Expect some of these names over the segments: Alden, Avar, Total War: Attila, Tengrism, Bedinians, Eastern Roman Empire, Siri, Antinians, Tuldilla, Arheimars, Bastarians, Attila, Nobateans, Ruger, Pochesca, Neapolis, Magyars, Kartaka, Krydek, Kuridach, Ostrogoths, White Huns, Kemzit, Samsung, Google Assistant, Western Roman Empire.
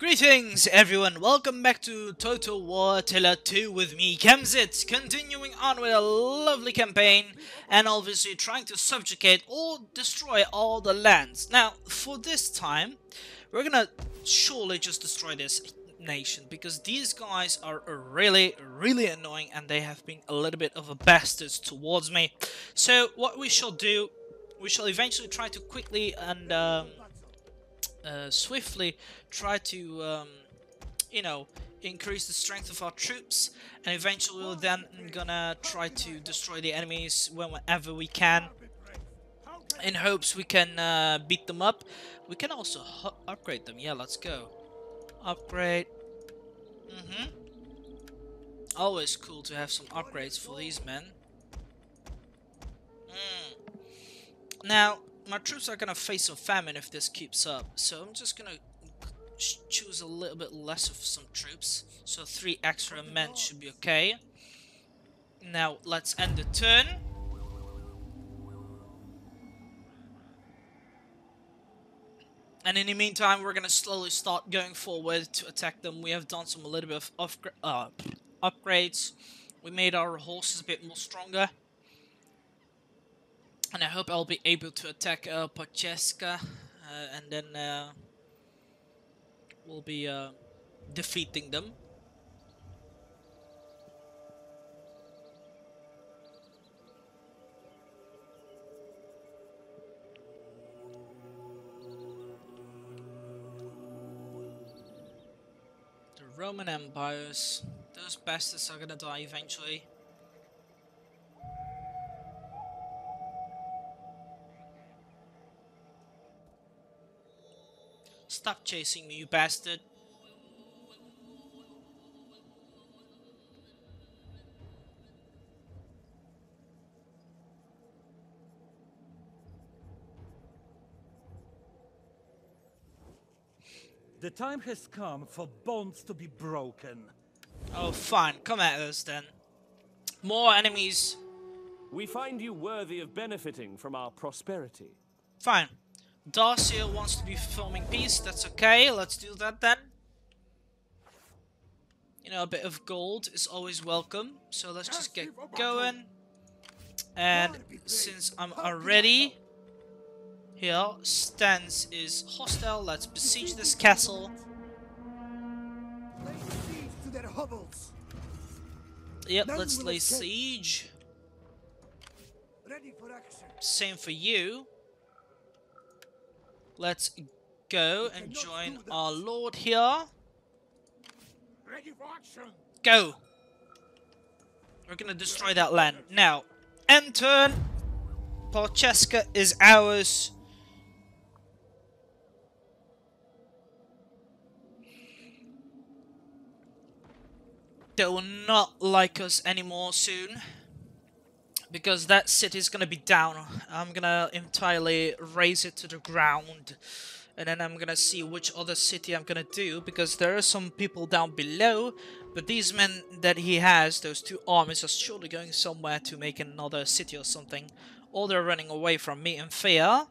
Greetings everyone, welcome back to Total War Attila 2 with me, Kemzit, continuing on with a lovely campaign and obviously trying to subjugate or destroy all the lands. Now, for this time, we're gonna surely just destroy this nation because these guys are really annoying and they have been a little bit of a bastards towards me. So, what we shall do, we shall eventually try to quickly and... swiftly try to, you know, increase the strength of our troops, and eventually we're then gonna try to destroy the enemies whenever we can, in hopes we can beat them up. We can also upgrade them. Yeah, let's go. Upgrade. Always cool to have some upgrades for these men. Now, my troops are gonna face some famine if this keeps up, so I'm just gonna choose a little bit less of some troops, so 3 extra men should be okay. Now let's end the turn. And in the meantime, we're gonna slowly start going forward to attack them. We have done some a little bit of upgrades. We made our horses a bit more stronger. And I hope I'll be able to attack Pochesca, and then we'll be defeating them. The Roman empires, those bastards are gonna die eventually. Stop chasing me, you bastard. The time has come for bonds to be broken. Oh, fine. Come at us, then. More enemies. We find you worthy of benefiting from our prosperity. Fine. Darcia wants to be forming peace, that's okay, let's do that then. You know, a bit of gold is always welcome, so let's just get going. And since I'm already here, Stance is hostile, let's besiege this castle. Yep, let's lay siege. Same for you. Let's go and join our lord here. Ready for action. Go! We're gonna destroy that land. Now, end turn. Pochesca is ours. They will not like us anymore soon. Because that city is going to be down. I'm going to entirely raise it to the ground. And then I'm going to see which other city I'm going to do. Because there are some people down below. But these men that he has, those 2 armies, are surely going somewhere to make another city or something. Or they're running away from me in fear.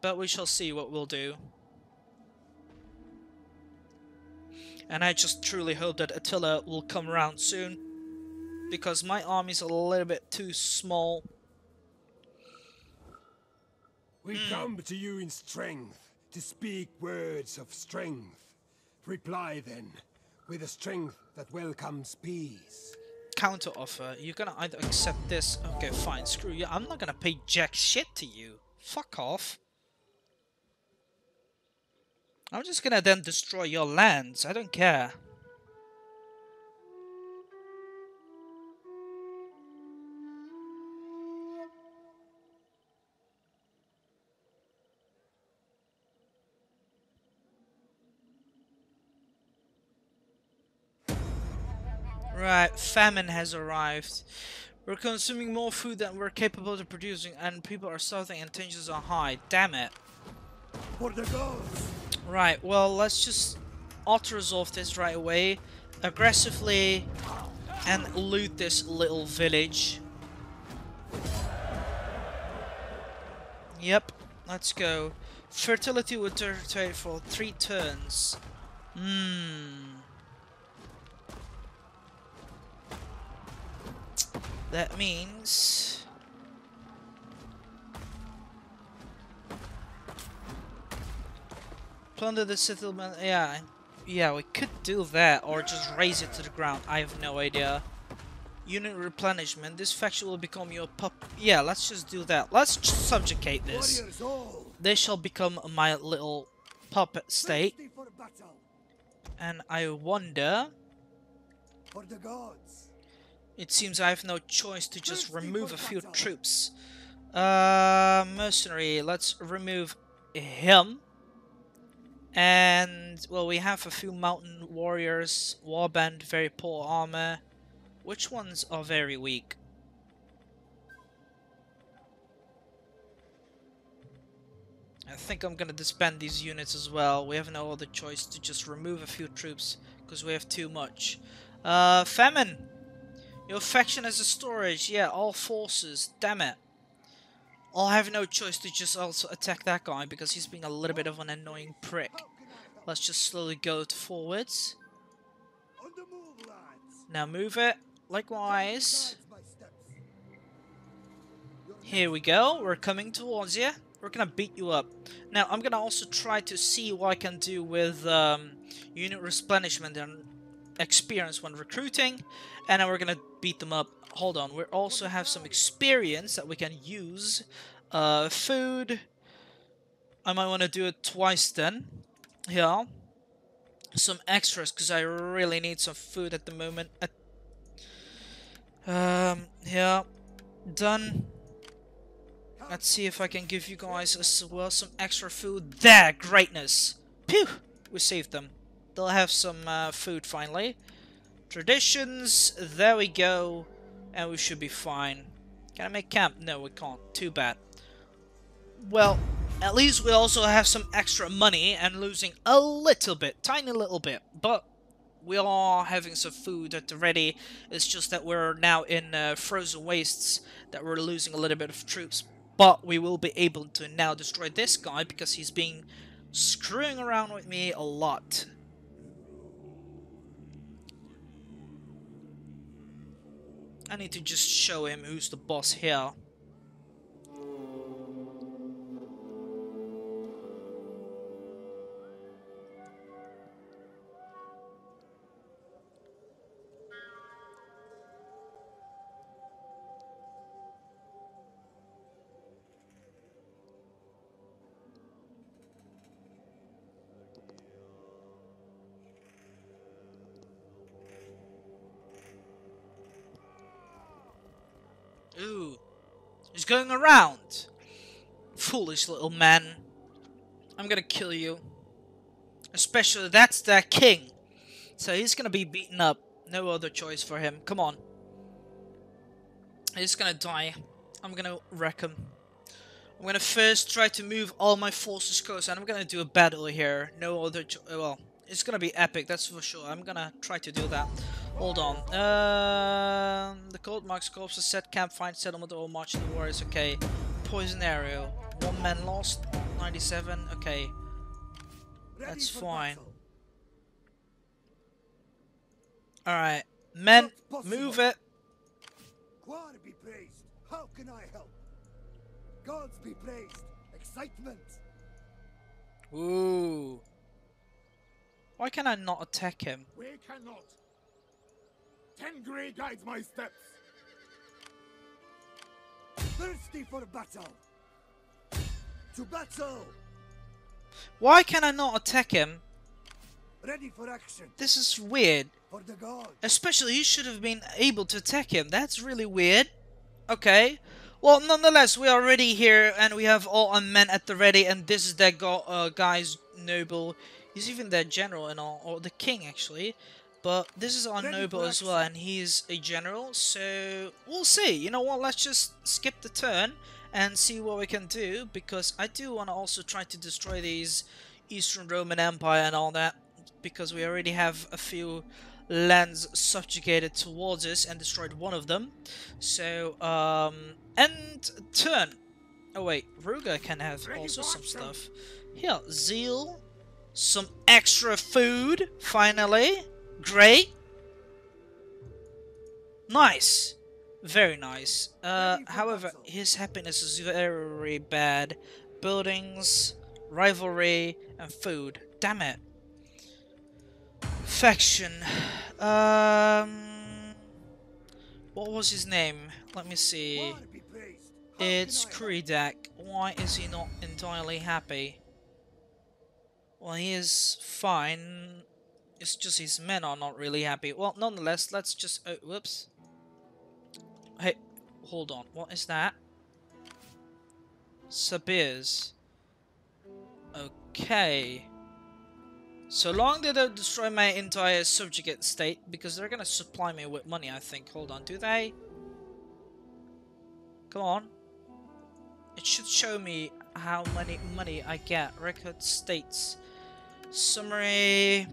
But we shall see what we'll do. And I just truly hope that Attila will come around soon. Because my army's a little bit too small. We come to you in strength, to speak words of strength. Reply then, with a strength that welcomes peace. Counter offer. You're gonna either accept this. Okay, fine. Screw you. I'm not gonna pay jack shit to you. Fuck off. I'm just gonna then destroy your lands. I don't care. Right, famine has arrived. We're consuming more food than we're capable of producing, and people are starving and tensions are high. Damn it. Right, well, let's just auto-resolve this right away. Aggressively, and loot this little village. Yep, let's go. Fertility will deteriorate for 3 turns. That means plunder the settlement. Yeah, we could do that, or just raise it to the ground. I have no idea. Unit replenishment. This faction will become your pup. Yeah, let's just do that. Let's just subjugate this. They shall become my little puppet state. And I wonder. For the gods. It seems I have no choice to just remove a few troops. Mercenary. Let's remove him. And well, we have a few mountain warriors, warband, very poor armor. Which ones are very weak? I think I'm gonna disband these units as well. We have no other choice to just remove a few troops because we have too much. Famine! Your faction has a storage. Yeah, all forces. Damn it. I'll have no choice to just also attack that guy because he's being a little bit of an annoying prick. Let's just slowly go forwards. Now move it. Likewise. Here we go. We're coming towards you. We're gonna beat you up. Now I'm gonna also try to see what I can do with unit replenishment and experience when recruiting. And then we're gonna beat them up. Hold on. We also have some experience that we can use. Food. I might want to do it twice then. Yeah. Some extras, because I really need some food at the moment. Yeah, done. Let's see if I can give you guys as well some extra food. There, greatness. Phew, we saved them. They'll have some food finally. Traditions, there we go. And we should be fine. Can I make camp? No, we can't. Too bad. Well, at least we also have some extra money and losing a little bit, tiny little bit, but we are having some food at the ready. It's just that we're now in frozen wastes that we're losing a little bit of troops, but we will be able to now destroy this guy because he's been screwing around with me a lot. I need to just show him who's the boss here. Ooh, he's going around. Foolish little man. I'm gonna kill you. Especially that's their king. So he's gonna be beaten up. No other choice for him. Come on. He's gonna die. I'm gonna wreck him. I'm gonna first try to move all my forces close, and I'm gonna do a battle here. No other choice. Well, it's gonna be epic, that's for sure. I'm gonna try to do that. Hold on. The cold marks corpse is set camp, find settlement, or march to the warriors. Okay. Poison arrow. One man lost. 97. Okay. That's fine. Alright. Men, move it. God be praised. How can I help? Gods be praised. Excitement. Ooh. Why can I not attack him? We cannot. Tengri guides my steps. Thirsty for battle. To battle. Why can I not attack him? Ready for action. This is weird. For the gods. Especially, you should have been able to attack him. That's really weird. Okay. Well, nonetheless, we are ready here, and we have all our men at the ready. And this is their guy's noble. He's even their general and all, or the king actually. But this is our noble as well, and he is a general, so we'll see. You know what, let's just skip the turn and see what we can do, because I do want to also try to destroy these Eastern Roman Empire and all that, because we already have a few lands subjugated towards us and destroyed one of them. So, end turn. Oh wait, Ruger can have also some stuff. Here, zeal, some extra food, finally. Great. Nice. Very nice. However, his happiness is very bad. Buildings, rivalry, and food. Damn it. Faction. What was his name? Let me see. It's Krydek. Why is he not entirely happy? Well, he is fine. It's just his men are not really happy. Well, nonetheless, let's just... Oh, whoops. Hey, hold on. What is that? Sabirs. Okay. So long they don't destroy my entire subjugate state, because they're gonna supply me with money, I think. Hold on, do they? Come on. It should show me how many money I get. Record states. Summary.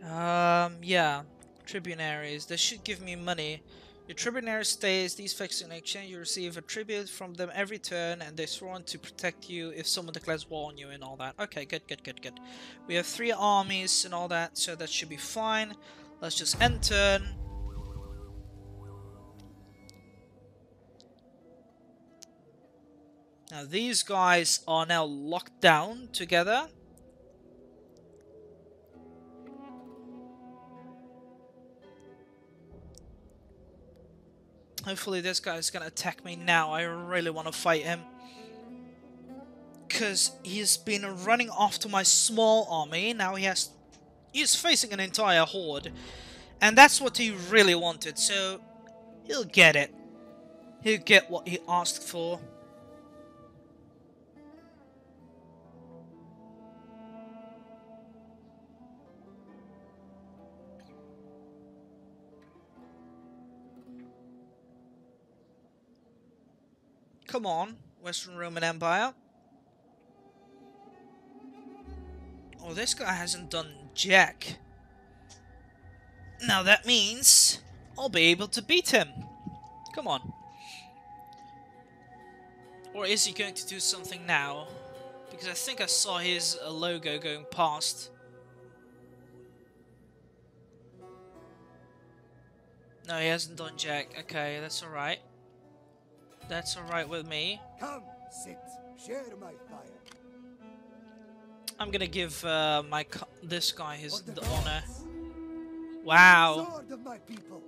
Yeah. Tribunaries. They should give me money. Your tribunary stays. These facts in exchange. You receive a tribute from them every turn, and they're sworn to protect you if someone declares war on you and all that. Okay, good, good, good, good. We have 3 armies and all that, so that should be fine. Let's just end turn. Now these guys are now locked down together. Hopefully this guy is going to attack me now. I really want to fight him. Because he's been running after my small army. Now he has... He's facing an entire horde. And that's what he really wanted. So, he'll get it. He'll get what he asked for. Come on, Western Roman Empire. Oh, this guy hasn't done jack. Now that means I'll be able to beat him. Come on. Or is he going to do something now? Because I think I saw his logo going past. No, he hasn't done jack. Okay, that's alright. That's alright with me. Come, sit. Share my fire. I'm gonna give this guy the honor. Wow. Sword of my people.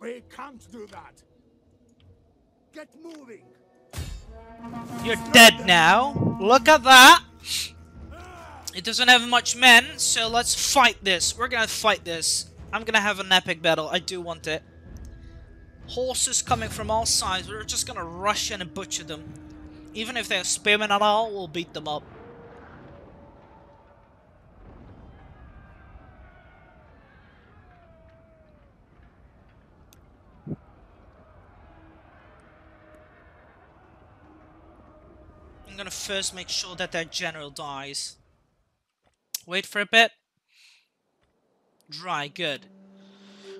We can't do that. Get moving. You're dead now. Look at that. It doesn't have much men, so let's fight this. We're gonna fight this. I'm gonna have an epic battle. I do want it. Horses coming from all sides, we're just gonna rush in and butcher them. Even if they're spearmen at all, we'll beat them up. I'm gonna first make sure that their general dies. Wait for a bit. Dry, good.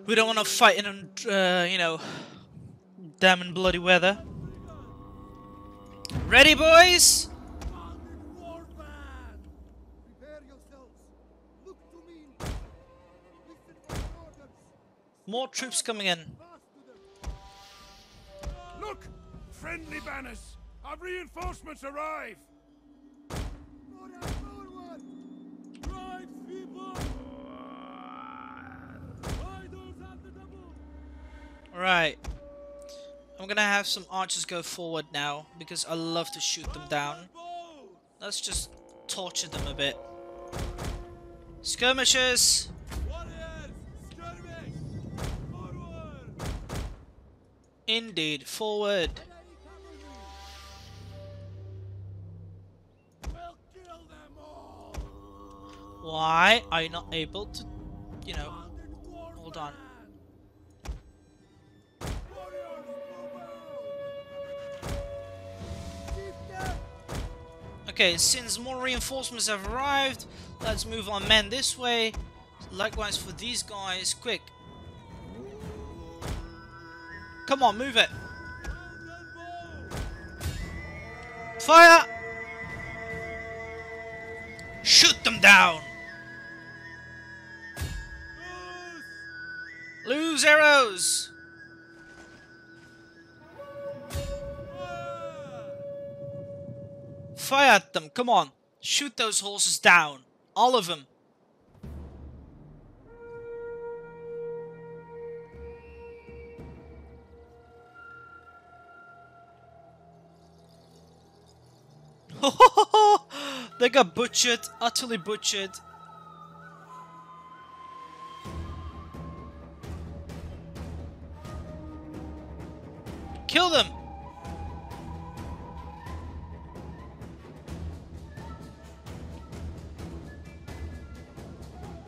We don't want to fight in, you know, damn and bloody weather. Ready, boys? More troops coming in. Look, friendly banners. Our reinforcements arrive. Right, I'm gonna have some archers go forward now, because I love to shoot them down. Let's just torture them a bit. Skirmishers! Indeed, forward! Why are you not able to, you know, hold on. Okay, since more reinforcements have arrived, let's move our men this way. Likewise for these guys, quick. Come on, move it. Fire! Shoot them down! Lose arrows! Fire at them, come on! Shoot those horses down! All of them! They got butchered, utterly butchered. Kill them!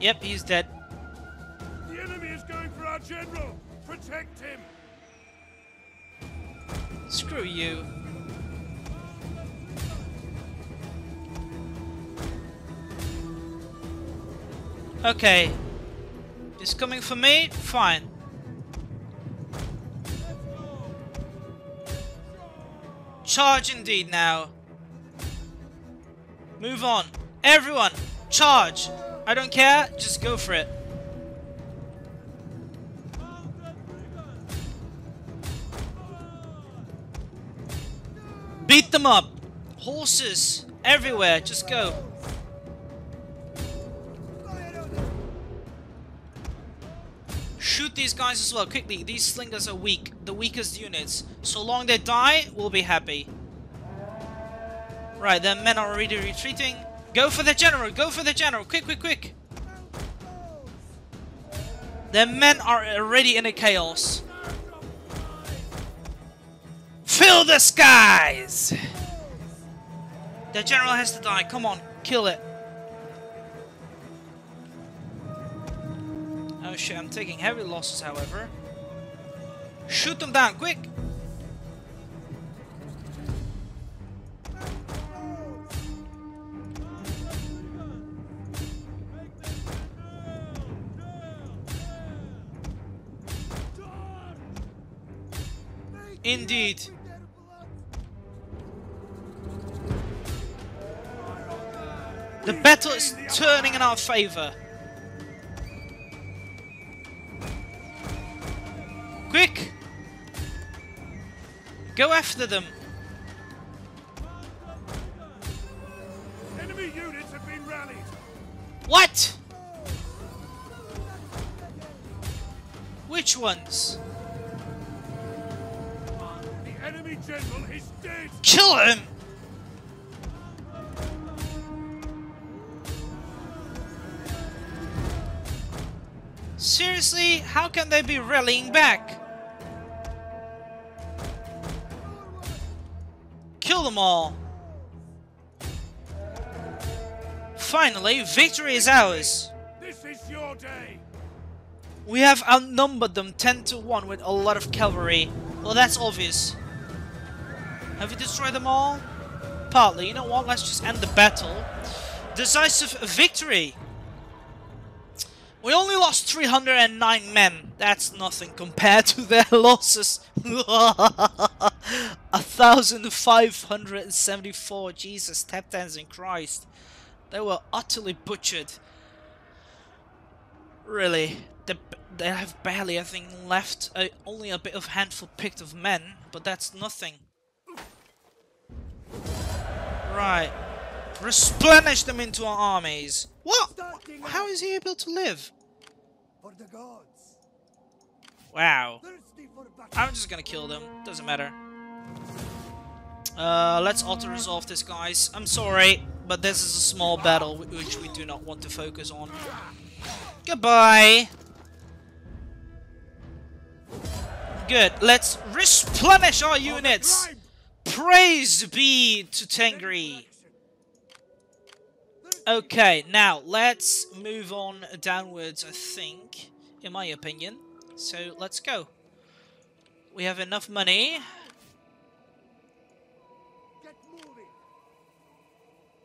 Yep, he's dead. The enemy is going for our general! Protect him! Screw you. Okay. He's coming for me? Fine. Charge indeed now. Move on. Everyone, charge! I don't care, just go for it. Beat them up! Horses everywhere, just go. Shoot these guys as well, quickly. These slingers are weak, the weakest units. So long they die, we'll be happy. Right, their men are already retreating. Go for the general! Go for the general! Quick, quick, quick! Their men are already in a chaos. Fill the skies! The general has to die. Come on, kill it. Oh shit, I'm taking heavy losses, however. Shoot them down, quick! Indeed. The battle is turning in our favor. Quick! Go after them. Enemy units have been rallied. What? Which ones? Enemy general is dead. Kill him! Seriously, how can they be rallying back? Kill them all! Finally, victory is ours! This is your day! We have outnumbered them 10-1 with a lot of cavalry. Well, that's obvious. Have we destroyed them all? Partly. You know what? Let's just end the battle. Decisive victory! We only lost 309 men. That's nothing compared to their losses. 1,574. Jesus, tap dance in Christ. They were utterly butchered. Really. They have barely, I think, left. Only a bit of handful picked of men. But that's nothing. Right. Replenish them into our armies. What? How is he able to live? For the gods. Wow. I'm just gonna kill them. Doesn't matter. Let's auto-resolve this, guys. I'm sorry, but this is a small battle which we do not want to focus on. Goodbye. Good. Let's replenish our units. Praise be to Tengri. Okay, now let's move on downwards, I think, in my opinion. So let's go. We have enough money.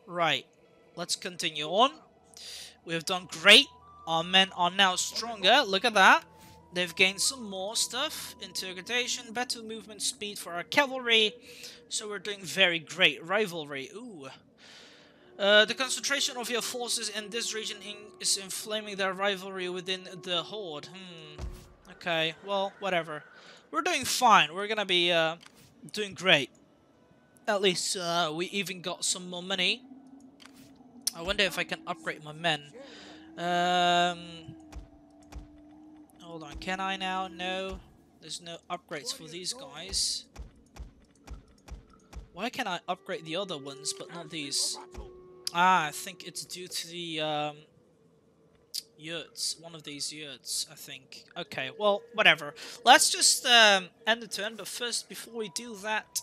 Right, let's continue on. We have done great. Our men are now stronger. Look at that. They've gained some more stuff, interrogation, better movement speed for our cavalry, so we're doing very great. Rivalry, ooh. The concentration of your forces in this region is inflaming their rivalry within the Horde. Okay, well, whatever. We're doing fine. We're gonna be doing great. At least we even got some more money. I wonder if I can upgrade my men. Hold on, can I now? No. There's no upgrades for these guys. Why can I upgrade the other ones but not these? Ah, I think it's due to the yurts. One of these yurts, I think. Okay, well, whatever. Let's just end the turn. But first, before we do that,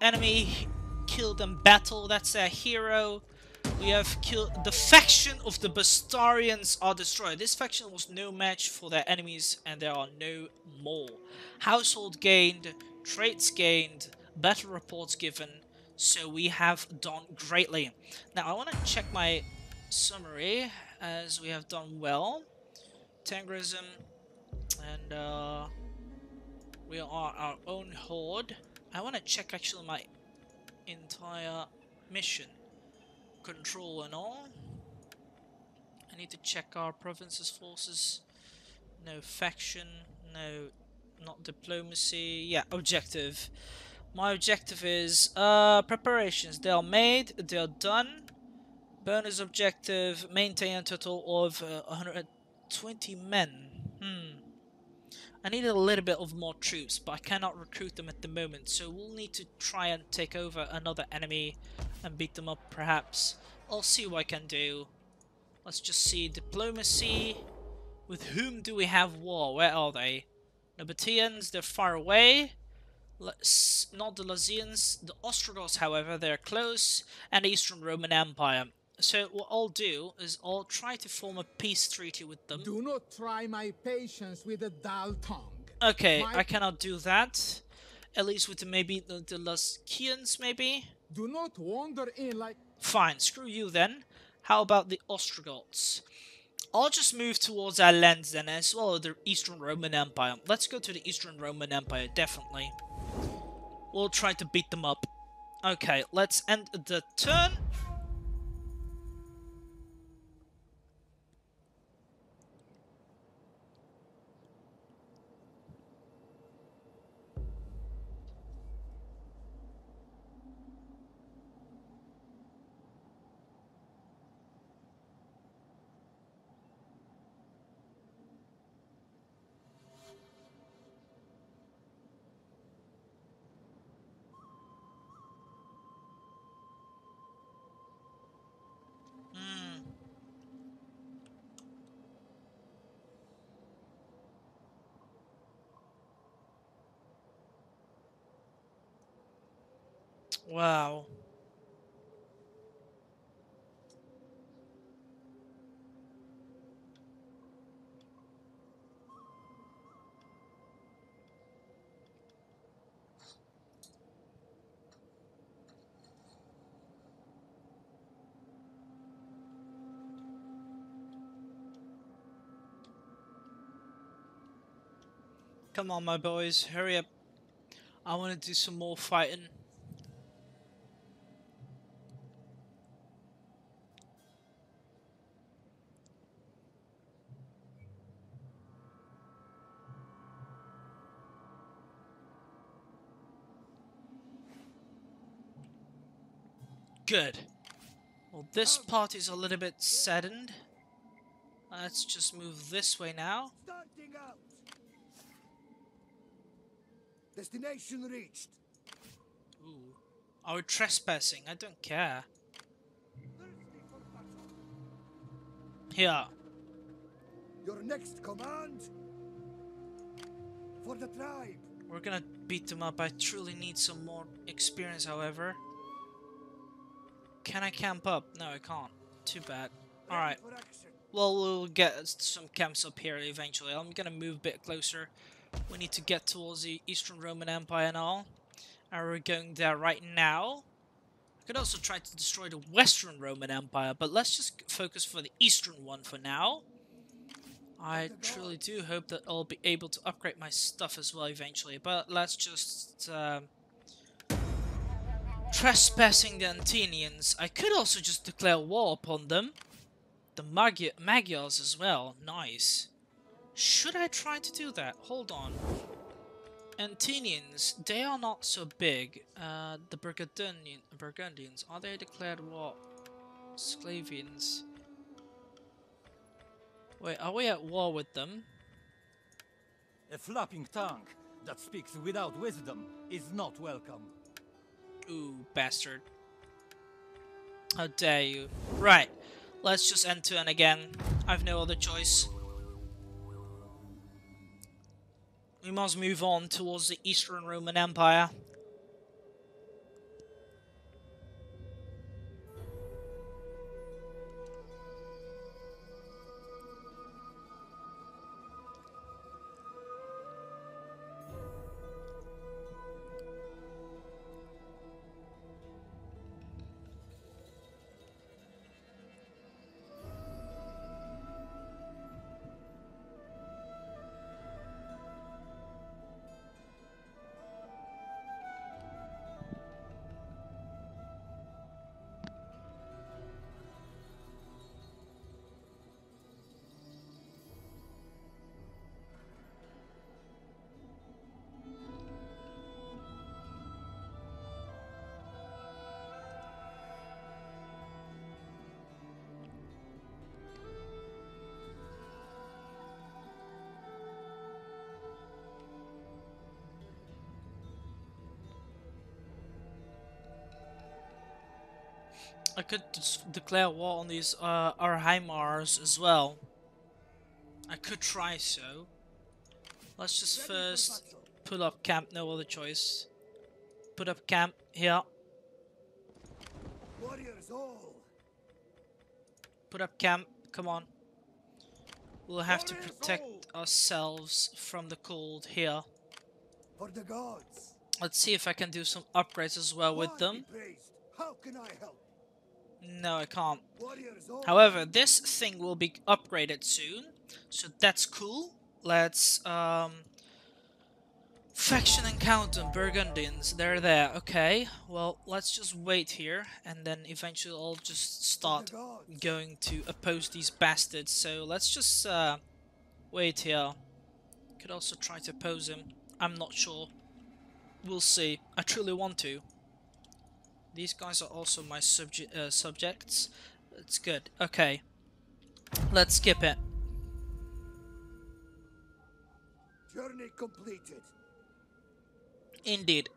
enemy killed in battle. That's their hero. We have killed the faction of the Bastarians are destroyed. This faction was no match for their enemies, and there are no more. Household gained, traits gained, battle reports given. So we have done greatly. Now I want to check my summary, as we have done well. Tengrism, and we are our own horde. I want to check actually my entire mission. Control and all. I need to check our provinces, forces. No faction. No, not diplomacy. Yeah, objective. My objective is preparations. They are made. They are done. Bonus objective: maintain a total of 120 men. I need a little bit of more troops, but I cannot recruit them at the moment, so we'll need to try and take over another enemy and beat them up, perhaps. I'll see what I can do. Let's just see. Diplomacy. With whom do we have war? Where are they? Nobateans, they're far away. Not the Lusians. The Ostrogoths, however, they're close. And the Eastern Roman Empire. So what I'll do is I'll try to form a peace treaty with them. Do not try my patience with a dull tongue. Okay, I cannot do that. At least with maybe the Lusians, maybe. Do not wander in like... Fine, screw you then. How about the Ostrogoths? I'll just move towards our lands then, as well as the Eastern Roman Empire. Let's go to the Eastern Roman Empire, definitely. We'll try to beat them up. Okay, let's end the turn. Wow. Come on, my boys, hurry up. I want to do some more fighting. Good. Well, this part is a little bit saddened. Let's just move this way now. Destination reached. Ooh. Are we trespassing? I don't care. Here. Your next command for the tribe. We're gonna beat them up. I truly need some more experience, however. Can I camp up? No, I can't. Too bad. Alright. Well, we'll get some camps up here eventually. I'm gonna move a bit closer. We need to get towards the Eastern Roman Empire and all. And we're going there right now. I could also try to destroy the Western Roman Empire, but let's just focus for the Eastern one for now. I truly do hope that I'll be able to upgrade my stuff as well eventually, but let's just... trespassing the Antinians. I could also just declare war upon them. The Magyars as well. Nice. Should I try to do that? Hold on. Antinians, they are not so big. The Burgundians, are they declared war? Sclavians. Wait, are we at war with them? A flapping tongue that speaks without wisdom is not welcome. Ooh, bastard. How dare you. Right, let's just end turn again. I've no other choice. We must move on towards the Eastern Roman Empire. I could declare war on these Arheimars as well. I could try so. Let's just first pull up camp, no other choice. Put up camp here. Warriors all. Put up camp, come on. We'll have to protect ourselves from the cold here. For the gods. Let's see if I can do some upgrades as well with them. How can I help? No, I can't. However, this thing will be upgraded soon, so that's cool. Let's, faction encounter, Burgundians, they're there. Okay, well, let's just wait here, and then eventually I'll just start going to oppose these bastards. So let's just, wait here. Could also try to oppose him. I'm not sure. We'll see. I truly want to. These guys are also my subjects. It's good. Okay. Let's skip it. Journey completed. Indeed.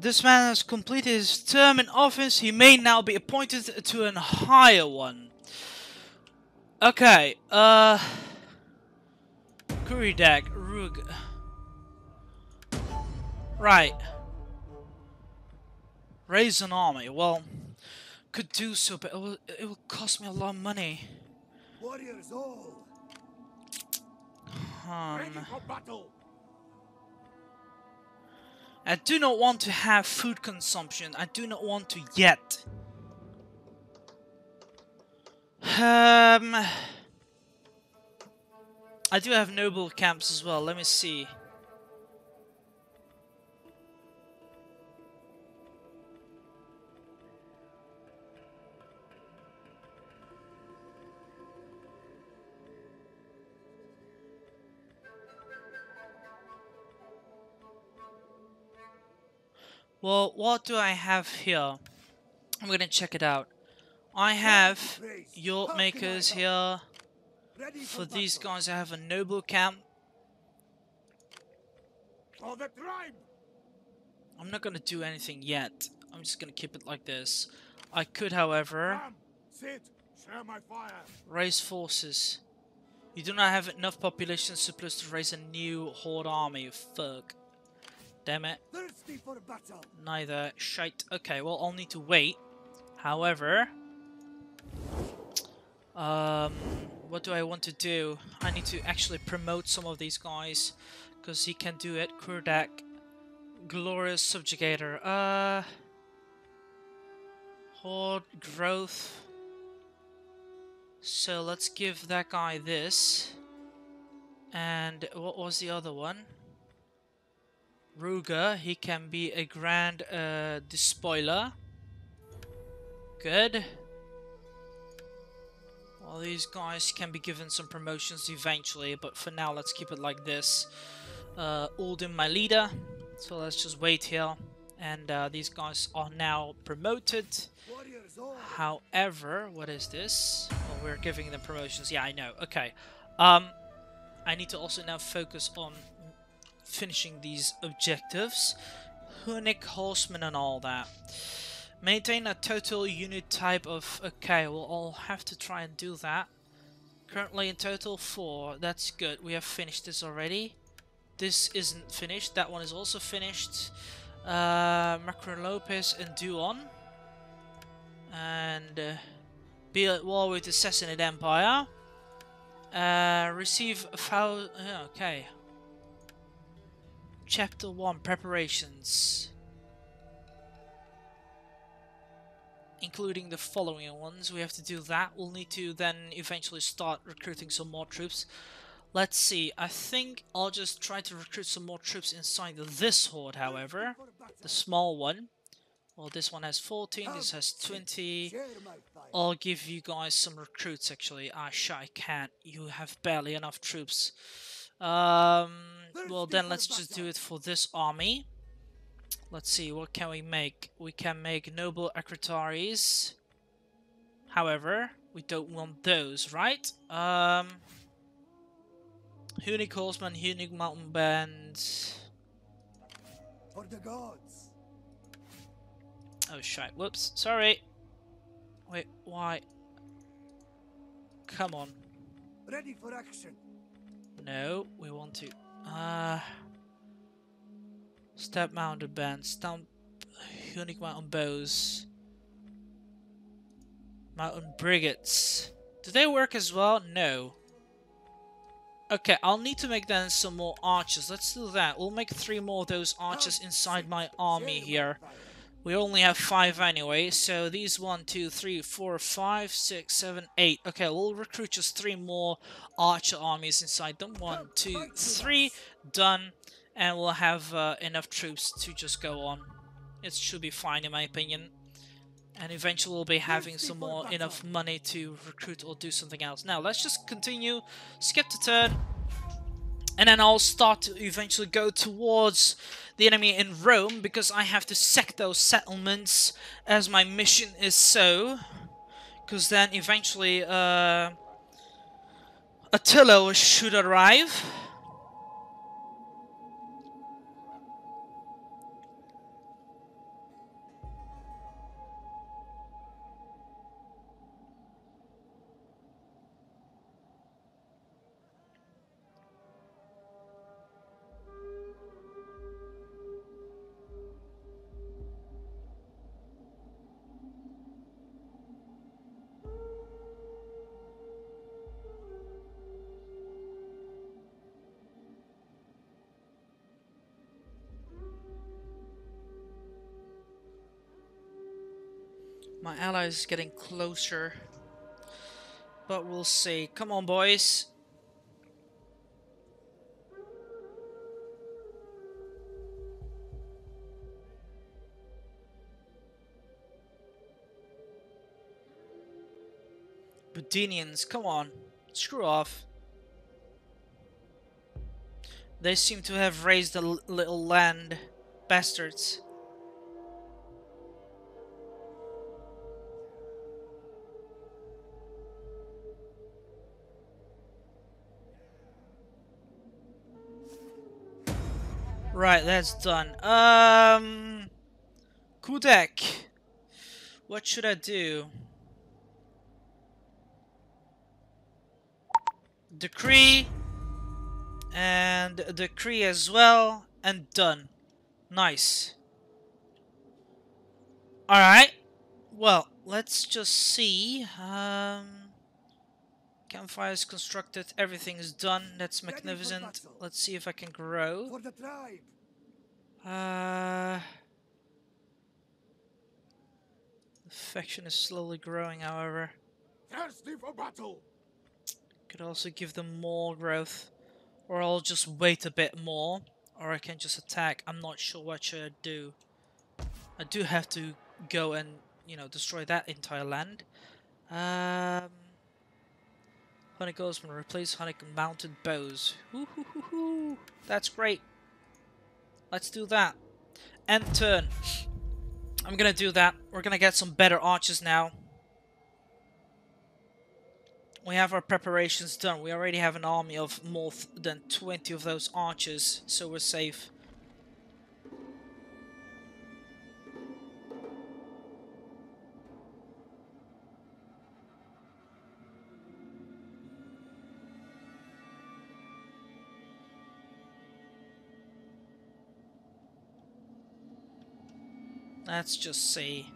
This man has completed his term in office. He may now be appointed to an higher one. Okay, Kuridach, Ruger. Right. Raise an army. Well, could do so, but it will cost me a lot of money. Warriors all. Ready for battle. I do not want to have food consumption. I do not want to yet. I do have noble camps as well. Let me see. Well, what do I have here? I'm gonna check it out. I have yacht makers here. For these guys, I have a noble camp. I'm not gonna do anything yet. I'm just gonna keep it like this. I could, however, raise forces. You do not have enough population surplus to raise a new horde army. Fuck. Damn it. Neither. Shite. Okay, well, I'll need to wait. However, what do I want to do? I need to actually promote some of these guys because he can do it. Krydek, glorious subjugator. Horde growth. So let's give that guy this. And what was the other one? Ruger, he can be a grand despoiler. Good. Well, these guys can be given some promotions eventually, but for now, let's keep it like this. Alden, my leader. So let's just wait here. And these guys are now promoted. However, what is this? Well, we're giving them promotions. Yeah, I know. Okay. I need to also now focus on finishing these objectives. Hunnic horsemen and all that. Maintain a total unit type of... Okay, well, I'll have to try and do that. Currently in total 4. That's good. We have finished this already. This isn't finished. That one is also finished. Macron Lopez and Duon. And be at war with the Sassanid Empire. Receive a thousand... Okay. Chapter 1, preparations. Including the following ones, we have to do that. We'll need to then eventually start recruiting some more troops. Let's see, I think I'll just try to recruit some more troops inside this horde, however. The small one. Well, this one has 14, this has 20. I'll give you guys some recruits, actually. Ah, shit, I can't. You have barely enough troops. Well, then let's just do it for this army. Let's see, what can we make? We can make noble secretaries. However, we don't want those, right? Hunnic horsemen, Hunnic mountain bands. For the gods. Oh shit, whoops, sorry. Wait, why? Come on. Ready for action. No, we want to. Step mounted band, stamp Hunnic mountain bows, mountain brigades. Do they work as well? No. Okay, I'll need to make then some more archers. Let's do that. We'll make 3 more of those archers inside my army here. We only have 5 anyway, so these 1, 2, 3, 4, 5, 6, 7, 8. Okay, we'll recruit just 3 more archer armies inside them. 1, 2, 3, done. And we'll have enough troops to just go on. It should be fine in my opinion. And eventually we'll be having some more enough money to recruit or do something else. Now let's just continue, skip the turn. And then I'll start to eventually go towards the enemy in Rome. Because I have to sack those settlements as my mission is so. Because then eventually Attila should arrive. My ally is getting closer, but we'll see. Come on, boys. Bedinians, come on. Screw off. They seem to have raised a little land. Bastards. Right, that's done. Krydek. What should I do? Decree. And decree as well. And done. Nice. Alright. Well, let's just see. Campfire is constructed. Everything is done. That's magnificent. Let's see if I can grow. For the tribe. The faction is slowly growing, however. Thirsty for battle. Could also give them more growth. Or I'll just wait a bit more. Or I can just attack. I'm not sure what should I do. I do have to go and, you know, destroy that entire land. Hunting Goldsman, replace hunting mounted bows. Woo-hoo-hoo-hoo. That's great. Let's do that. End turn. I'm gonna do that. We're gonna get some better archers now. We have our preparations done. We already have an army of more than 20 of those archers, so we're safe. Let's just see.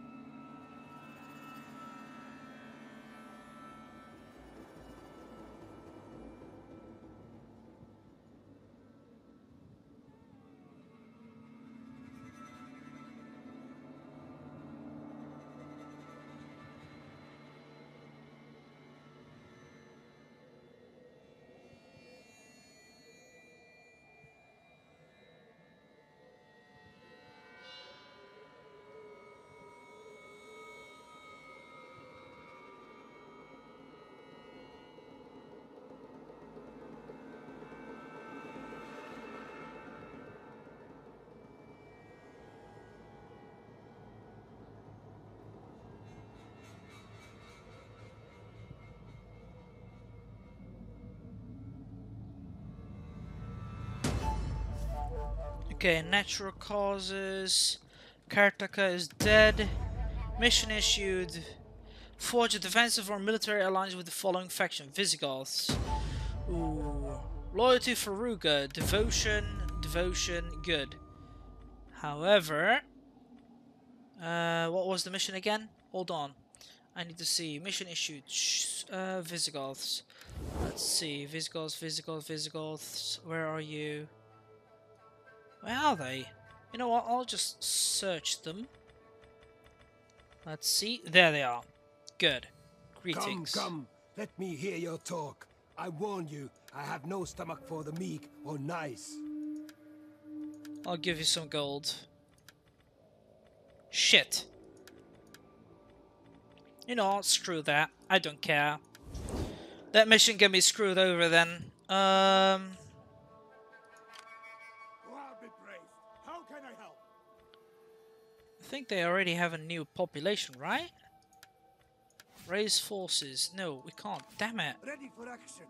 Okay, natural causes. Kartaka is dead. Mission issued. Forge a defensive or military alliance with the following faction. Visigoths. Ooh. Loyalty for Ruger. Devotion, good. However, what was the mission again? Hold on. I need to see. Mission issued. Visigoths. Let's see. Visigoths. Where are you? Where are they? You know what, I'll just search them. Let's see. There they are. Good. Greetings. Come, let me hear your talk. I warn you, I have no stomach for the meek or nice. I'll give you some gold. Shit. You know, screw that. I don't care. That mission can be screwed over then. I think they already have a new population, right? Raise forces. No, we can't. Damn it. Ready for action.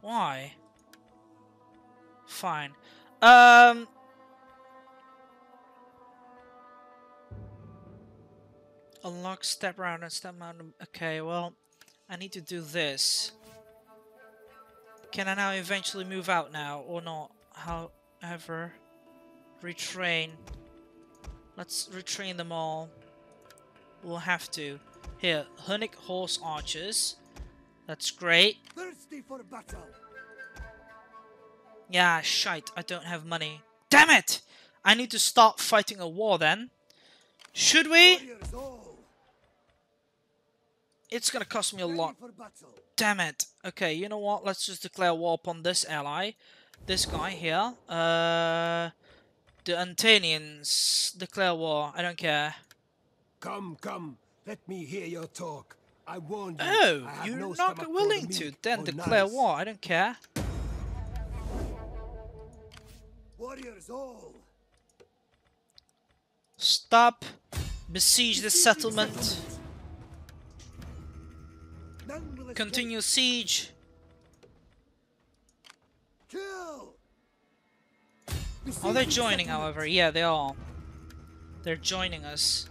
Why? Fine. Unlock step round and step mountain. Okay, well, I need to do this. Can I now eventually move out now or not? However, retrain. Let's retrain them all. We'll have to. Here, Hunnic horse archers. That's great. Thirsty for battle. Yeah, shite. I don't have money. Damn it! I need to start fighting a war then. Should we? It's going to cost me a lot. Damn it. Okay, you know what? Let's just declare war upon this ally. This guy here. The Antinians. Declare war. I don't care. Come, come. Let me hear your talk. I warned you. Oh, you're no not willing to. Then declare war. I don't care. Warriors all. Stop. Besiege the settlement. Continue siege. Kill. Oh, they're joining, however. Yeah, they are. They're joining us.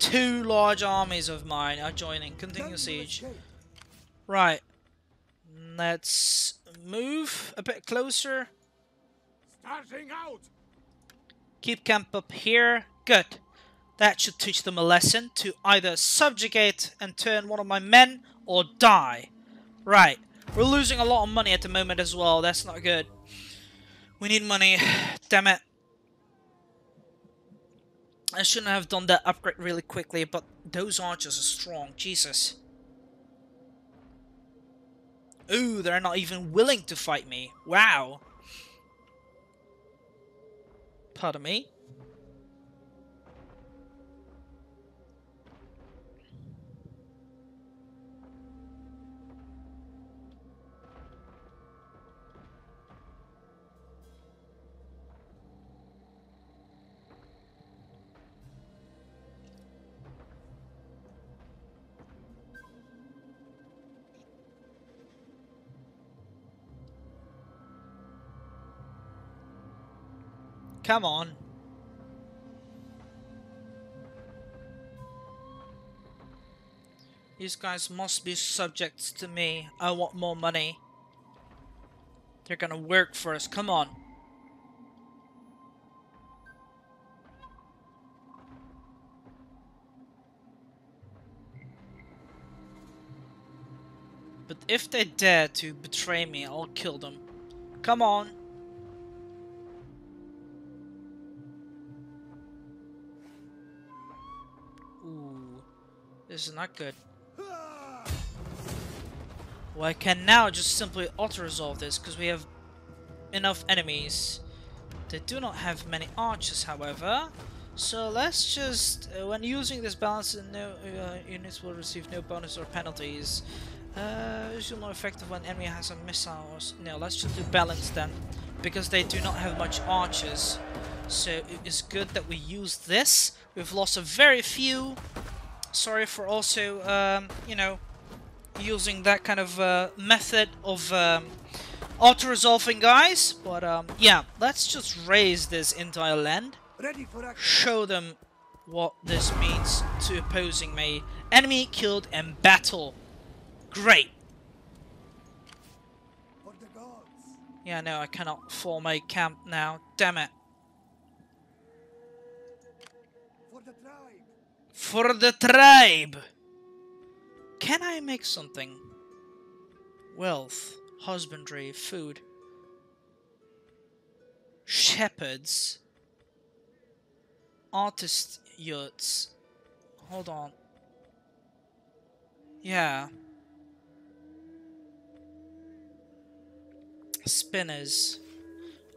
Two large armies of mine are joining. Continue siege. Right. Let's move a bit closer. Starting out. Keep camp up here. Good. That should teach them a lesson to either subjugate and turn one of my men or die. Right. We're losing a lot of money at the moment as well. That's not good. We need money. Damn it. I shouldn't have done that upgrade really quickly, but those archers are strong. Jesus. Ooh, they're not even willing to fight me. Wow. Pardon me. Come on. These guys must be subjects to me. I want more money. They're gonna work for us. Come on. But if they dare to betray me, I'll kill them. Come on. This is not good. Well, I can now just simply auto-resolve this, because we have enough enemies. They do not have many archers, however. So let's just... when using this balance, no units will receive no bonus or penalties. Usually more effective when enemy has a missile or... No, let's just do balance then, because they do not have much archers. So it is good that we use this. We've lost a very few... Sorry for also, you know, using that kind of method of auto-resolving, guys. But, yeah, let's just raise this entire land. Show them what this means to opposing me. Enemy killed in battle. Great. Yeah, no, I cannot form a camp now. Damn it. For the tribe! Can I make something? Wealth, husbandry, food. Shepherds. Artist yurts. Hold on. Yeah. Spinners.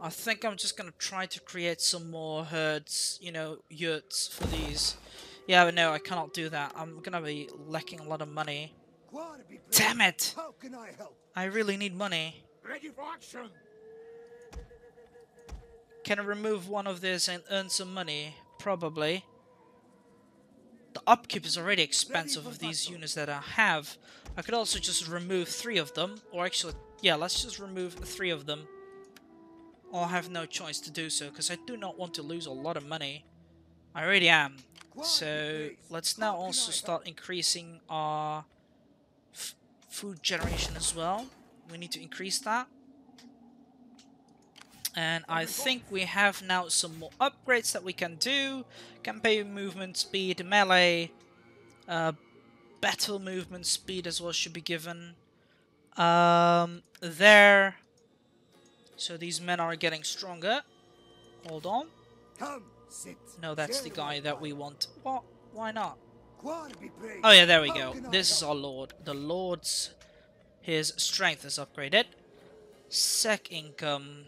I think I'm just gonna try to create some more herds, you know, yurts for these. Yeah, but no, I cannot do that. I'm gonna be lacking a lot of money. Damn it! How can I help? I really need money. Ready for action. Can I remove one of this and earn some money? Probably. The upkeep is already expensive of these units that I have. I could also just remove 3 of them. Or actually, yeah, let's just remove 3 of them. I'll have no choice to do so, because I do not want to lose a lot of money. I really am. So let's now also start increasing our food generation as well. We need to increase that. And I think we have now some more upgrades that we can do. Campaign movement speed, melee, battle movement speed as well should be given. There. So these men are getting stronger. Hold on. No, that's the guy that we want. What? Why not? Oh yeah, there we go. This is our lord. The lord's... his strength is upgraded. Sec income.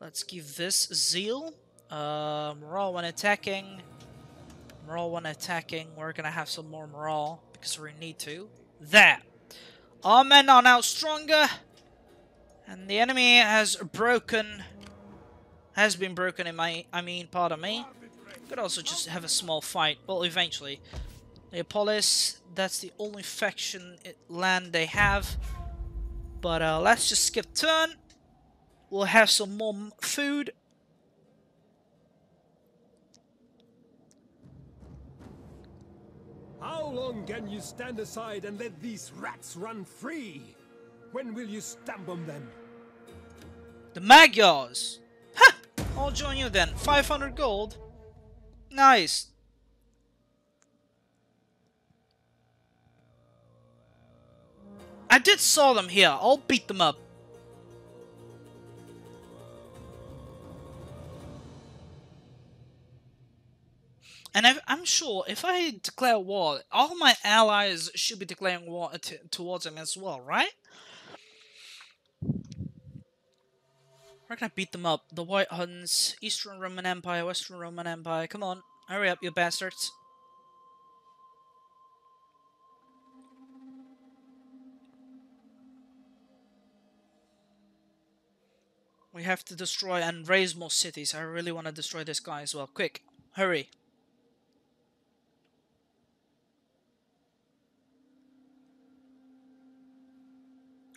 Let's give this zeal. Morale when attacking. Morale when attacking. We're gonna have some more morale because we need to. There. Our men are now stronger. And the enemy has been broken in my, pardon me. Could also just have a small fight. Well, eventually. Neapolis, that's the only faction land they have. But let's just skip turn. We'll have some more food. How long can you stand aside and let these rats run free? When will you stamp on them? The Magyars! Ha! I'll join you then. 500 gold. Nice. I did saw them here. I'll beat them up. And I'm sure if I declare war, all my allies should be declaring war towards them as well, right? We're gonna beat them up. The White Huns, Eastern Roman Empire, Western Roman Empire. Come on, hurry up, you bastards. We have to destroy and raise more cities. I really want to destroy this guy as well. Quick, hurry.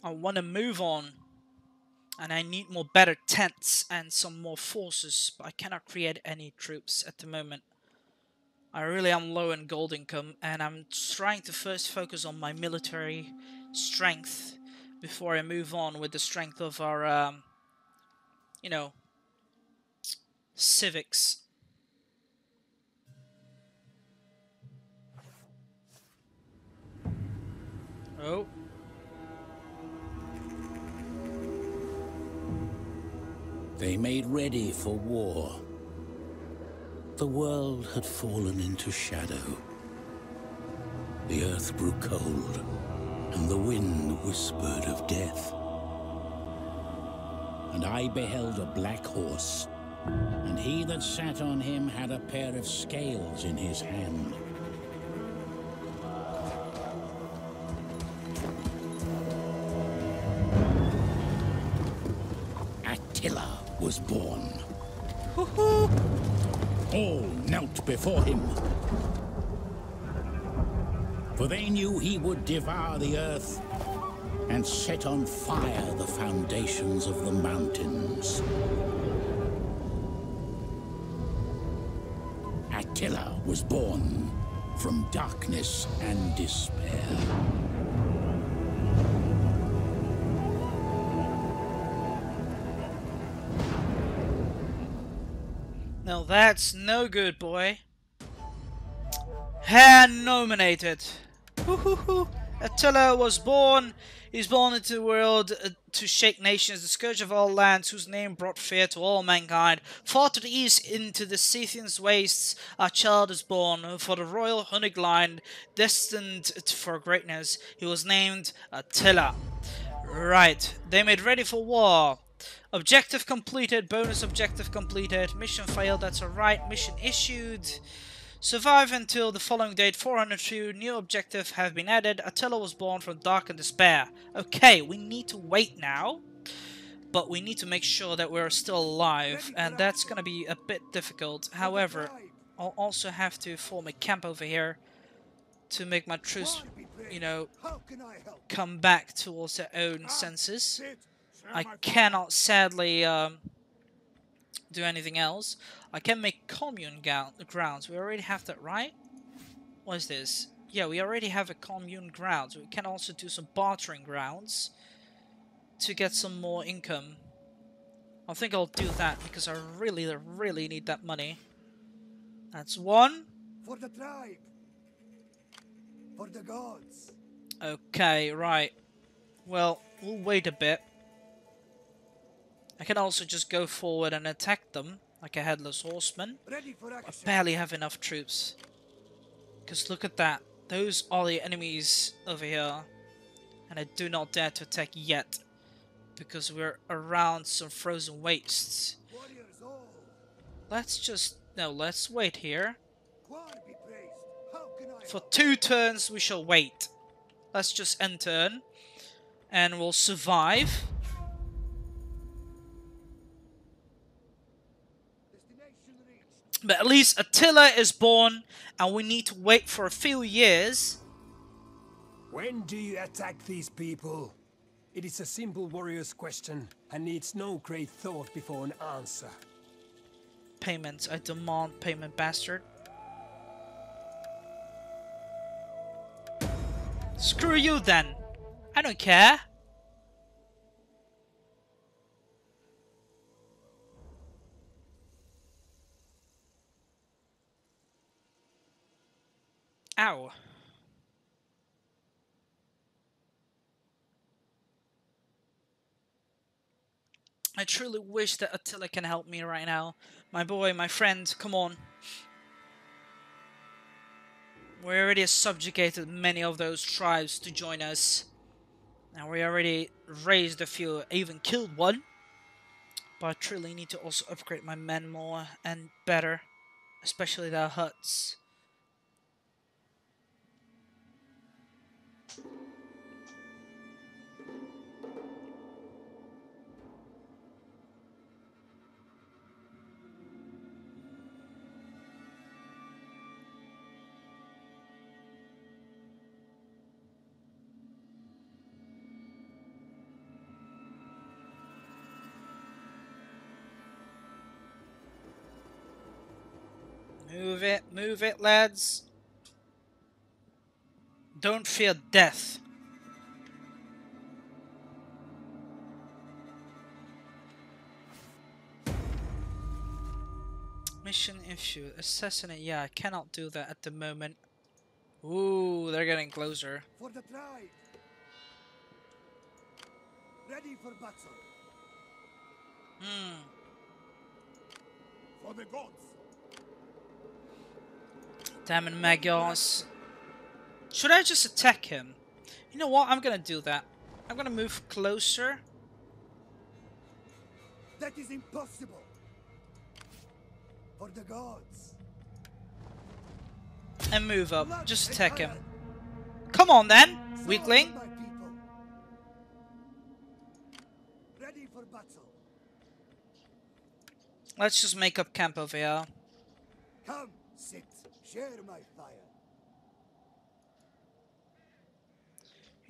I want to move on. And I need more better tents and some more forces, but I cannot create any troops at the moment. I really am low in gold income, and I'm trying to first focus on my military strength before I move on with the strength of our, you know, civics. Oh. They made ready for war. The world had fallen into shadow. The earth grew cold, and the wind whispered of death. And I beheld a black horse, and he that sat on him had a pair of scales in his hand. Attila was born. Woohoo! All knelt before him, for they knew he would devour the earth and set on fire the foundations of the mountains. Attila was born from darkness and despair. Now that's no good, boy. Hand nominated. Woohoo! Attila was born. He's born into the world to shake nations, the scourge of all lands, whose name brought fear to all mankind. Far to the east, into the Scythians' wastes, our child is born. For the royal Hunnic line, destined for greatness, he was named Attila. Right. They made ready for war. Objective completed, bonus objective completed, mission failed, that's alright, mission issued. Survive until the following date, 402, new objective have been added, Attila was born from dark and despair. Okay, we need to wait now, but we need to make sure that we're still alive, and that's gonna be a bit difficult. However, I'll also have to form a camp over here to make my troops, you know, come back towards their own senses. I cannot, sadly, do anything else. I can make commune grounds. We already have that, right? What is this? Yeah, we already have a commune grounds. We can also do some bartering grounds to get some more income. I think I'll do that because I really need that money. That's one. For the tribe. For the gods. Okay, right. Well, we'll wait a bit. I can also just go forward and attack them. like a headless horseman. I barely have enough troops. Because look at that. Those are the enemies over here. And I do not dare to attack yet. Because we're around some frozen wastes. Let's just... No, let's wait here. For 2 turns we shall wait. Let's just end turn. And we'll survive. But at least Attila is born, and we need to wait for a few years. When do you attack these people? It is a simple warrior's question, and needs no great thought before an answer. Payment. I demand payment, bastard. Screw you then. I don't care. Ow. I truly wish that Attila can help me right now. My boy, my friend, come on. We already subjugated many of those tribes to join us. And we already raised a few, even killed one. But I truly need to also upgrade my men more and better. Especially their huts. Move it, lads. Don't fear death. Mission issue, assassinate. Yeah, I cannot do that at the moment. Ooh, they're getting closer. For the pride. Ready for battle. For the gods. Damn it, Magyars. Should I just attack him? You know what? I'm gonna do that. I'm gonna move closer. That is impossible. For the gods. And move up. Just attack him. Come on then, weakling. Ready for battle. Let's just make up camp over here. Come, sit. Share my fire.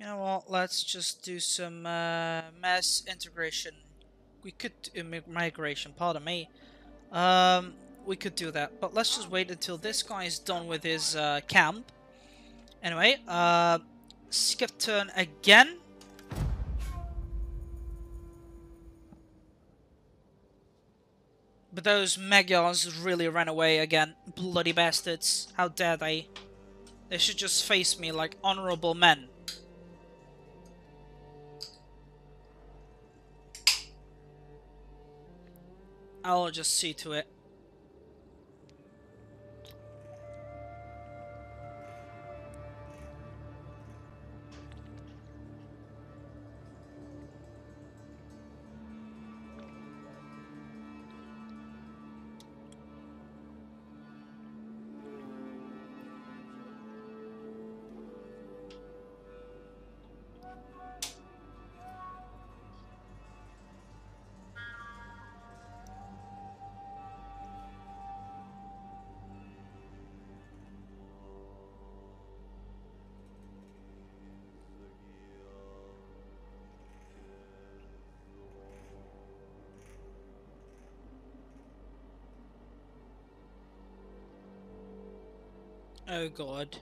You know what? Let's just do some mass integration. We could migration. Pardon me. We could do that, but let's just wait until this guy is done with his camp. Anyway, skip turn again. But those Magyars really ran away again. Bloody bastards. How dare they? They should just face me like honorable men. I'll just see to it. Oh god.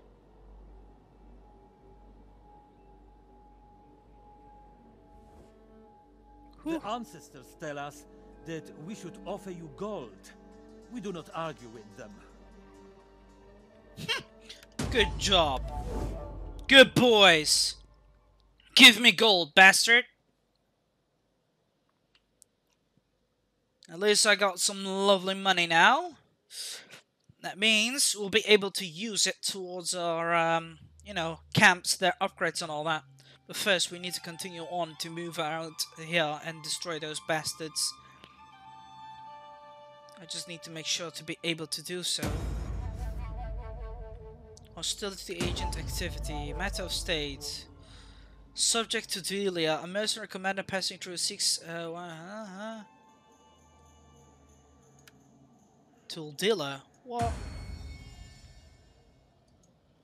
The ancestors tell us that we should offer you gold. We do not argue with them. Good job. Good boys. Give me gold, bastard. At least I got some lovely money now. That means we'll be able to use it towards our, you know, camps, their upgrades and all that. But first we need to continue on to move out here and destroy those bastards. I just need to make sure to be able to do so. Hostility agent activity. Matter of state. Subject to Delia. A mercenary commander passing through Tuldilla? What?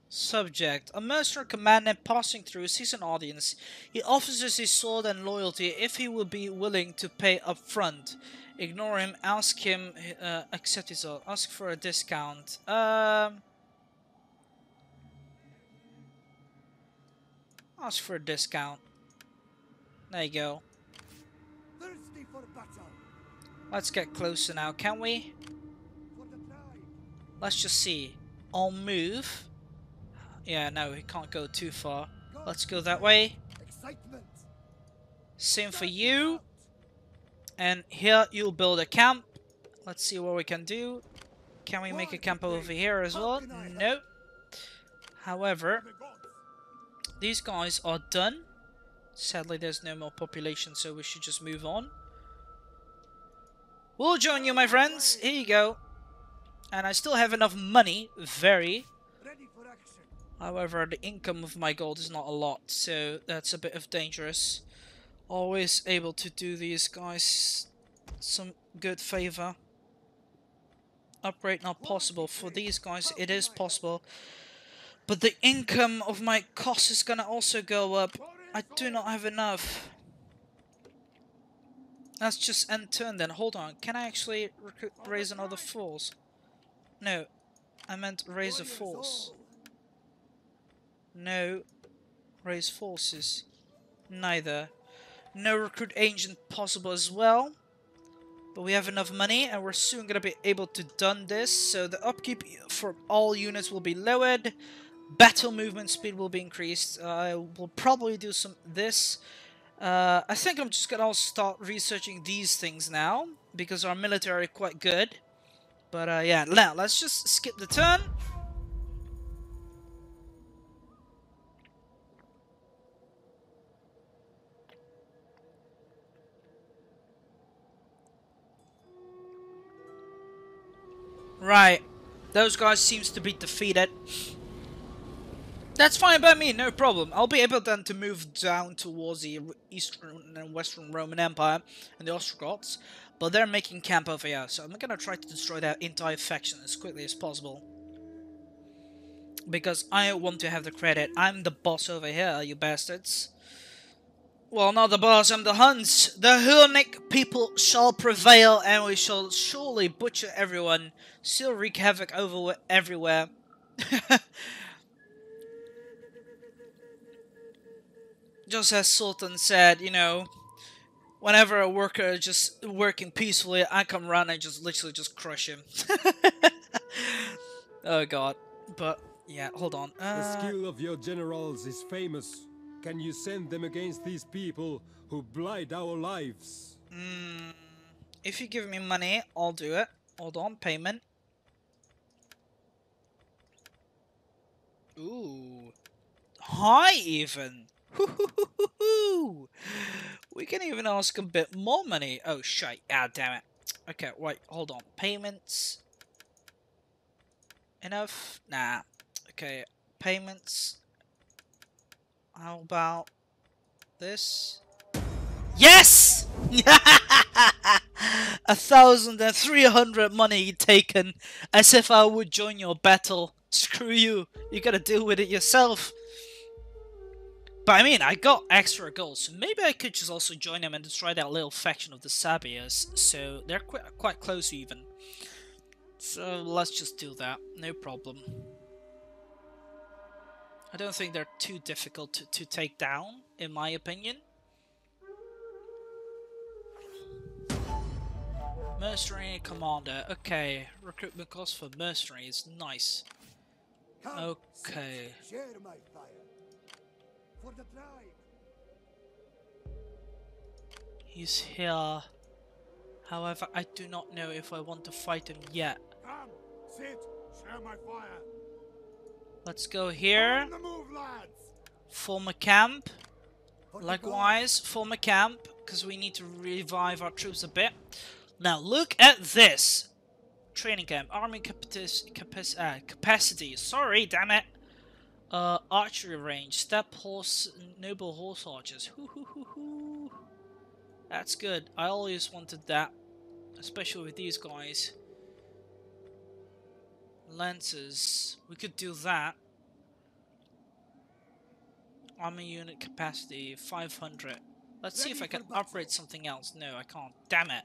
Subject. A mercenary commander passing through seeks an audience. He offers his sword and loyalty if he will be willing to pay up front. Ignore him. Ask him. Accept his offer. Ask for a discount. Ask for a discount. There you go. Thirsty for battle. Let's get closer now, can we? Let's just see. I'll move. Yeah, no, he can't go too far. Let's go that way. Excitement. Same for you. And here you'll build a camp. Let's see what we can do. Can we make a camp over here as well? Nope. However, these guys are done. Sadly, there's no more population, so we should just move on. We'll join you, my friends. Here you go. And I still have enough money. Very. However, the income of my gold is not a lot, so that's a bit of dangerous. Always able to do these guys some good favor. Upgrade not possible. For these guys, it is possible. But the income of my cost is gonna also go up. I do not have enough. Let's just end turn then. Hold on. Can I actually raise another force? No. I meant raise a force. No. Raise forces. Neither. No recruit agent possible as well. But we have enough money and we're soon gonna be able to done this. So the upkeep for all units will be lowered. Battle movement speed will be increased. I will probably do some this. I think I'm just going to start researching these things now, because our military are quite good. But yeah, now let's just skip the turn. Right, those guys seems to be defeated. That's fine by me, no problem. I'll be able then to move down towards the Eastern and Western Roman Empire and the Ostrogoths, but they're making camp over here, so I'm gonna try to destroy their entire faction as quickly as possible. Because I want to have the credit. I'm the boss over here, you bastards. Well, not the boss, I'm the Huns. The Hunnic people shall prevail, and we shall surely butcher everyone, still wreak havoc over everywhere. Just as Sultan said, you know, whenever a worker is just working peacefully, I come around and just literally just crush him. Oh god. But yeah, hold on. The skill of your generals is famous. Can you send them against these people who blight our lives? If you give me money, I'll do it. Hold on, payment. Ooh. High even. We can even ask a bit more money. Oh shit, ah damn it. Okay, wait, hold on. Payments. Enough? Nah. Okay, payments. How about this? Yes! 1,300 money taken. As if I would join your battle. Screw you. You gotta deal with it yourself. But I mean, I got extra gold, so maybe I could just also join them and destroy that little faction of the Sabirs. So they're quite close even. So let's just do that, no problem. I don't think they're too difficult to take down, in my opinion. Mercenary commander, okay. Recruitment cost for mercenaries, nice. Okay. He's here. However, I do not know if I want to fight them yet. Come, sit, share my fire. Let's go here. On the move, lads. Form a camp. Likewise, form a camp, because we need to revive our troops a bit. Now, look at this. Training camp. Army capacity. Sorry, damn it. Archery range. Step horse, noble horse archers. Hoo hoo hoo hoo. That's good. I always wanted that. Especially with these guys. Lancers. We could do that. Army unit capacity 500. Let's see if I can upgrade something else. No, I can't. Damn it.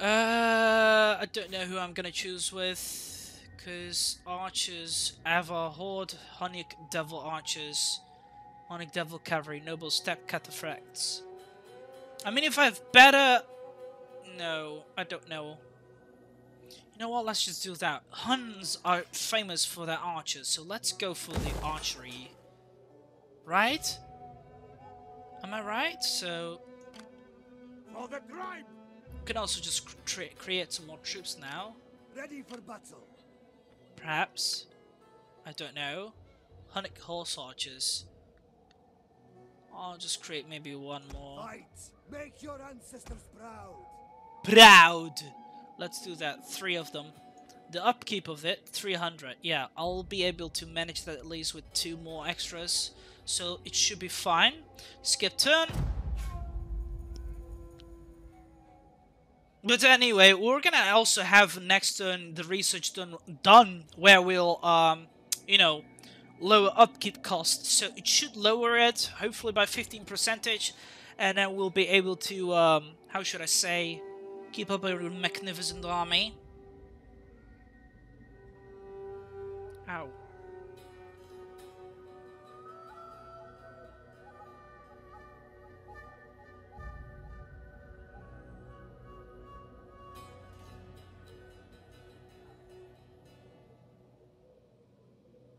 I don't know who I'm gonna choose with. Because archers, Avar, Horde, Hunnic Devil Archers, Hunnic Devil Cavalry, Noble Step Cataphracts. I mean, if I have better... No, I don't know. You know what, let's just do that. Huns are famous for their archers, so let's go for the archery. Right? Am I right? So... We can also just create some more troops now. Ready for battle. Perhaps. I don't know. Hunnic horse archers. I'll just create maybe one more. Fight. Make your ancestors proud. Proud! Let's do that. 3 of them. The upkeep of it, 300. Yeah, I'll be able to manage that at least with 2 more extras. So it should be fine. Skip turn. But anyway, we're gonna also have next turn the research done where we'll, you know, lower upkeep costs. So it should lower it, hopefully by 15%, and then we'll be able to, how should I say, keep up a magnificent army. Ow.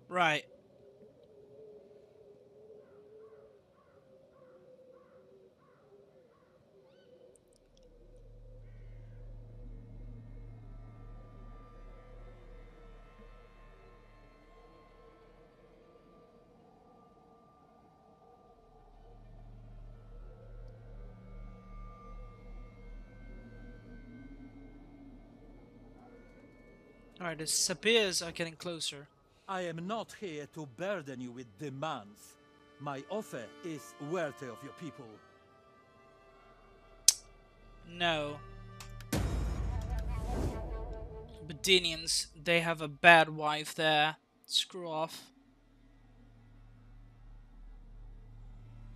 Right. Alright, the Sabirs are getting closer. I am not here to burden you with demands. My offer is worthy of your people. No. Bedinians, they have a bad wife there. Screw off.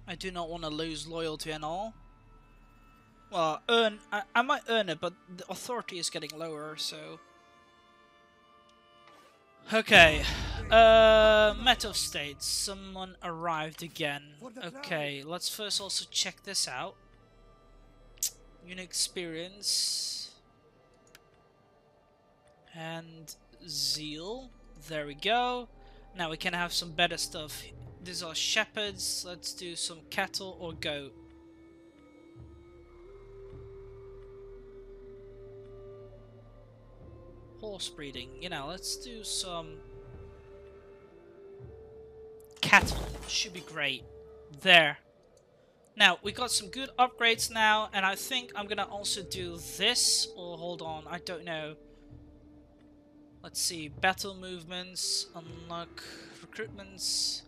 I do not want to lose loyalty and all. Well, I might earn it, but the authority is getting lower, so... Okay, meta states. Someone arrived again. Okay, let's first also check this out. Unit experience. And zeal. There we go. Now we can have some better stuff. These are shepherds. Let's do some cattle or goat. Horse breeding, you know, let's do some cattle, should be great. There. Now, we got some good upgrades now, and I think I'm gonna also do this, or hold on, I don't know. Let's see, battle movements, unlock recruitments.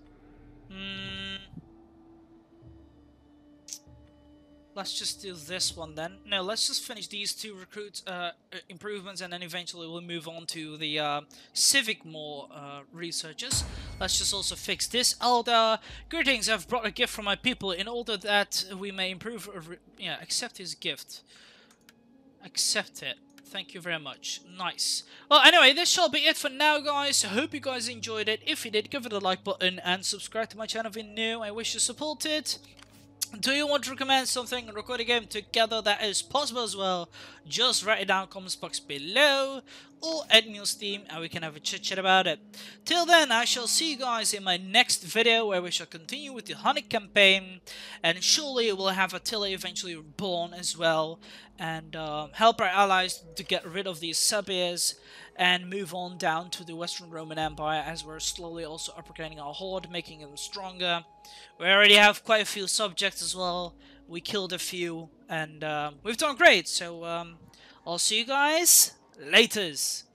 Let's just do this one then. No, let's just finish these 2 recruit improvements and then eventually we'll move on to the civic more researchers. Let's just also fix this. Elder, greetings, I've brought a gift from my people in order that we may improve... yeah, accept his gift. Accept it. Thank you very much. Nice. Well, anyway, this shall be it for now, guys. Hope you guys enjoyed it. If you did, give it a like button and subscribe to my channel if you're new. I wish you support it. Do you want to recommend something and record a game together? That is possible as well. Just write it down in the comments box below. or add news theme and we can have a chit chat about it. Till then, I shall see you guys in my next video where we shall continue with the Hunnic campaign, and surely we'll have Attila eventually born as well, and help our allies to get rid of these Sabirs and move on down to the Western Roman Empire, as we're slowly also upgrading our horde, making them stronger. We already have quite a few subjects as well. We killed a few, and we've done great, so I'll see you guys laters.